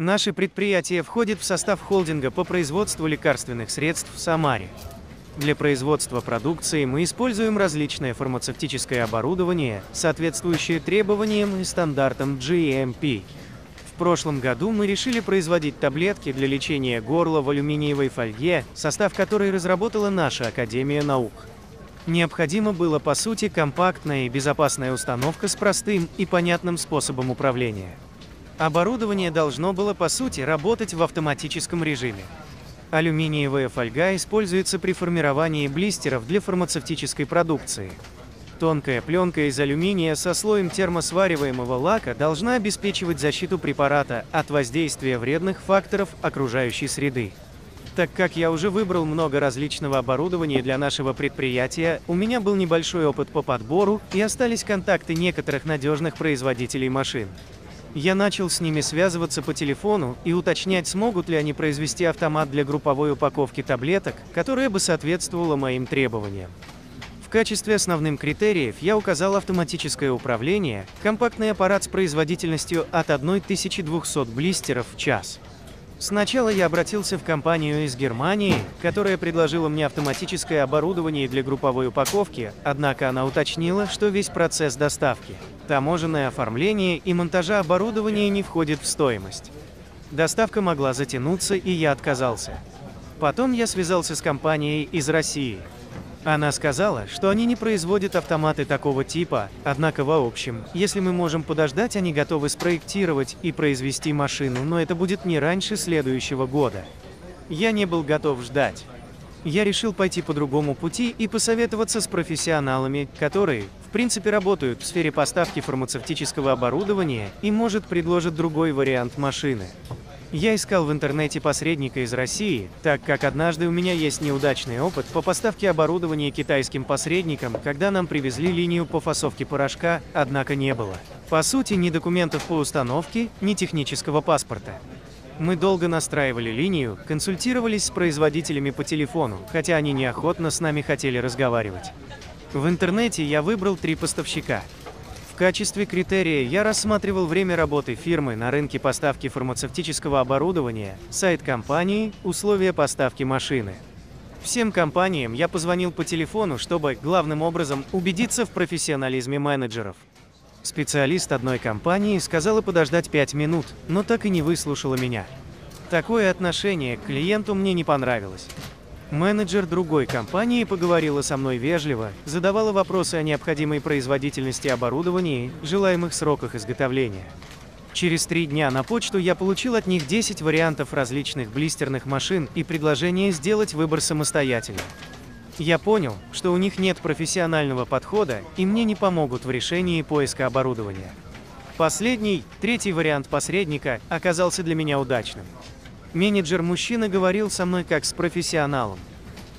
Наше предприятие входит в состав холдинга по производству лекарственных средств в Самаре. Для производства продукции мы используем различное фармацевтическое оборудование, соответствующее требованиям и стандартам GMP. В прошлом году мы решили производить таблетки для лечения горла в алюминиевой фольге, состав которой разработала наша Академия наук. Необходима была, по сути, компактная и безопасная установка с простым и понятным способом управления. Оборудование должно было, по сути, работать в автоматическом режиме. Алюминиевая фольга используется при формировании блистеров для фармацевтической продукции. Тонкая пленка из алюминия со слоем термосвариваемого лака должна обеспечивать защиту препарата от воздействия вредных факторов окружающей среды. Так как я уже выбрал много различного оборудования для нашего предприятия, у меня был небольшой опыт по подбору и остались контакты некоторых надежных производителей машин. Я начал с ними связываться по телефону и уточнять, смогут ли они произвести автомат для групповой упаковки таблеток, которая бы соответствовала моим требованиям. В качестве основным критериев я указал автоматическое управление, компактный аппарат с производительностью от 1200 блистеров в час. Сначала я обратился в компанию из Германии, которая предложила мне автоматическое оборудование для групповой упаковки, однако она уточнила, что весь процесс доставки, таможенное оформление и монтажа оборудования не входит в стоимость. Доставка могла затянуться, и я отказался. Потом я связался с компанией из России. Она сказала, что они не производят автоматы такого типа, однако в общем, если мы можем подождать, они готовы спроектировать и произвести машину, но это будет не раньше следующего года. Я не был готов ждать. Я решил пойти по другому пути и посоветоваться с профессионалами, которые, в принципе, работают в сфере поставки фармацевтического оборудования и, может, предложат другой вариант машины. Я искал в интернете посредника из России, так как однажды у меня есть неудачный опыт по поставке оборудования китайским посредникам, когда нам привезли линию по фасовке порошка, однако не было, по сути, ни документов по установке, ни технического паспорта. Мы долго настраивали линию, консультировались с производителями по телефону, хотя они неохотно с нами хотели разговаривать. В интернете я выбрал 3 поставщика. В качестве критерия я рассматривал время работы фирмы на рынке поставки фармацевтического оборудования, сайт компании, условия поставки машины. Всем компаниям я позвонил по телефону, чтобы, главным образом, убедиться в профессионализме менеджеров. Специалист одной компании сказала подождать 5 минут, но так и не выслушала меня. Такое отношение к клиенту мне не понравилось. Менеджер другой компании поговорила со мной вежливо, задавала вопросы о необходимой производительности оборудования, желаемых сроках изготовления. Через 3 дня на почту я получил от них 10 вариантов различных блистерных машин и предложение сделать выбор самостоятельно. Я понял, что у них нет профессионального подхода, и мне не помогут в решении поиска оборудования. Последний, 3-й вариант посредника, оказался для меня удачным. Менеджер-мужчина говорил со мной как с профессионалом.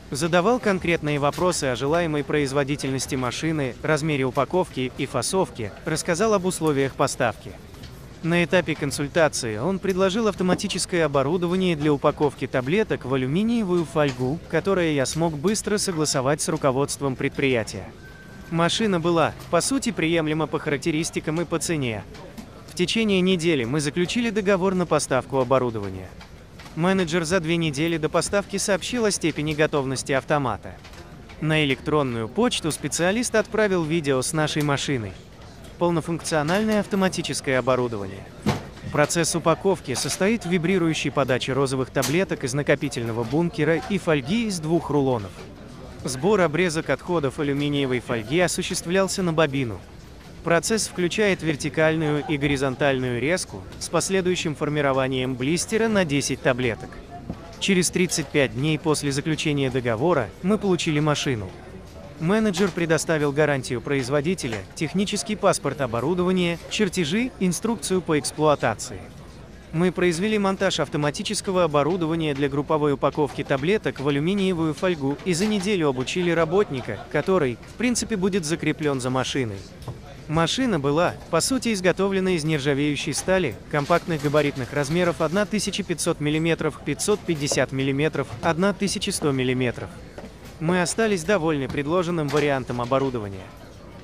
Задавал конкретные вопросы о желаемой производительности машины, размере упаковки и фасовки, рассказал об условиях поставки. На этапе консультации он предложил автоматическое оборудование для упаковки таблеток в алюминиевую фольгу, которое я смог быстро согласовать с руководством предприятия. Машина была, по сути, приемлема по характеристикам и по цене. В течение недели мы заключили договор на поставку оборудования. Менеджер за 2 недели до поставки сообщил о степени готовности автомата. На электронную почту специалист отправил видео с нашей машиной. Полнофункциональное автоматическое оборудование. Процесс упаковки состоит в вибрирующей подаче розовых таблеток из накопительного бункера и фольги из 2 рулонов. Сбор обрезок отходов алюминиевой фольги осуществлялся на бобину. Процесс включает вертикальную и горизонтальную резку с последующим формированием блистера на 10 таблеток. Через 35 дней после заключения договора мы получили машину. Менеджер предоставил гарантию производителя, технический паспорт оборудования, чертежи, инструкцию по эксплуатации. Мы произвели монтаж автоматического оборудования для групповой упаковки таблеток в алюминиевую фольгу и за неделю обучили работника, который, в принципе, будет закреплен за машиной. Машина была, по сути, изготовлена из нержавеющей стали, компактных габаритных размеров 1500 мм, 550 мм, 1100 мм. Мы остались довольны предложенным вариантом оборудования.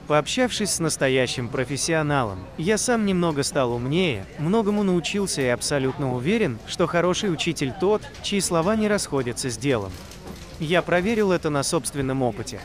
Пообщавшись с настоящим профессионалом, я сам немного стал умнее, многому научился и абсолютно уверен, что хороший учитель тот, чьи слова не расходятся с делом. Я проверил это на собственном опыте.